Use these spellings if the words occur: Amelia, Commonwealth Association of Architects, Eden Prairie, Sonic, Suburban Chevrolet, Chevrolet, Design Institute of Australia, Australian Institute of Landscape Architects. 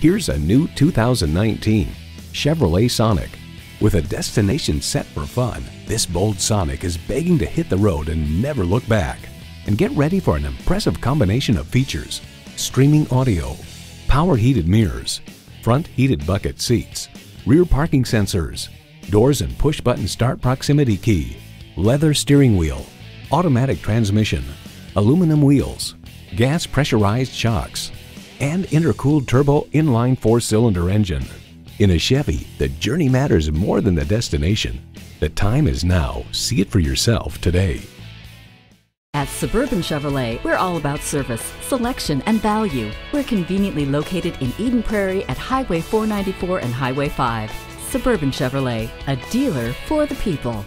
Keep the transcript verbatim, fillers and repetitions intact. Here's a new two thousand nineteen Chevrolet Sonic. With a destination set for fun, this bold Sonic is begging to hit the road and never look back. And get ready for an impressive combination of features: streaming audio, power heated mirrors, front heated bucket seats, rear parking sensors, doors and push button start proximity key, leather steering wheel, automatic transmission, aluminum wheels, gas pressurized shocks, and intercooled turbo inline four-cylinder engine. In a Chevy, the journey matters more than the destination. The time is now. See it for yourself today. At Suburban Chevrolet, we're all about service, selection, and value. We're conveniently located in Eden Prairie at Highway four ninety-four and Highway five. Suburban Chevrolet, a dealer for the people.